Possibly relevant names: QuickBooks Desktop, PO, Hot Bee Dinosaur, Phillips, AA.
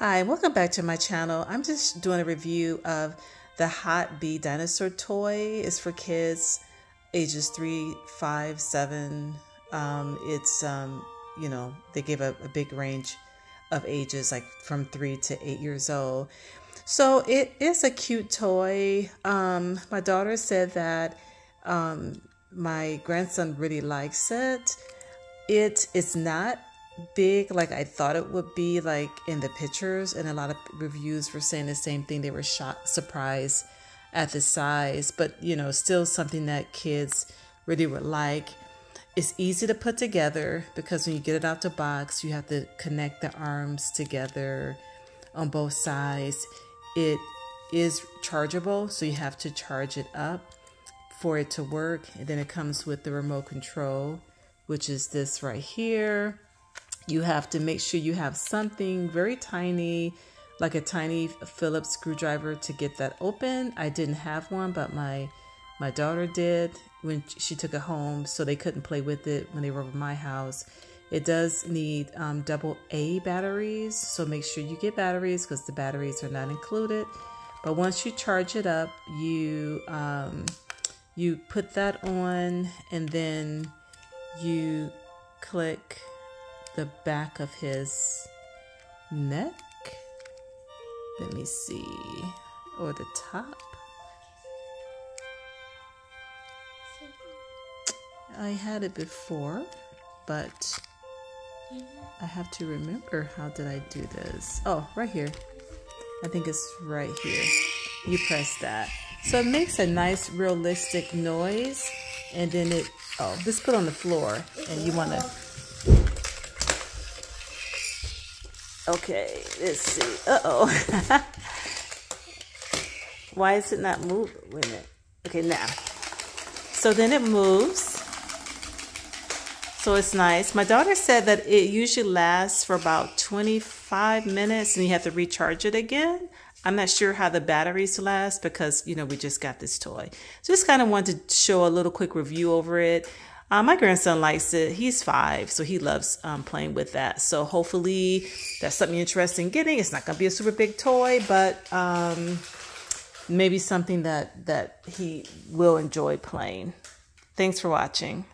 Hi, welcome back to my channel. I'm just doing a review of the Hot Bee Dinosaur toy. It's for kids ages 3, 5, 7. You know, they give a big range of ages, like from 3 to 8 years old. So it is a cute toy. My daughter said that my grandson really likes it. It is not big like I thought it would be, like in the pictures, and a lot of reviews were saying the same thing. They were shocked, surprised at the size, but you know, still something that kids really would like. It's easy to put together because when you get it out the box, you have to connect the arms together on both sides. It is chargeable, so you have to charge it up for it to work, and then it comes with the remote control, which is this right here. You have to make sure you have something very tiny, like a tiny Phillips screwdriver, to get that open. I didn't have one, but my daughter did when she took it home, so they couldn't play with it when they were over my house. It does need AA batteries, so make sure you get batteries because the batteries are not included. But once you charge it up, you put that on, and then you click the back of his neck, let me see, or the top. I had it before, but I have to remember, how did I do this? Oh, right here. I think it's right here. You press that. So it makes a nice realistic noise, and then it, oh, just put on the floor, and you want to, okay, let's see. Uh-oh. Why is it not moving? Wait a minute. Okay, now. So then it moves. So it's nice. My daughter said that it usually lasts for about 25 minutes and you have to recharge it again. I'm not sure how the batteries last because, you know, we just got this toy. So just kind of wanted to show a little quick review over it. My grandson likes it. He's 5, so he loves playing with that. So hopefully that's something interesting getting. It's not going to be a super big toy, but maybe something that he will enjoy playing. Thanks for watching.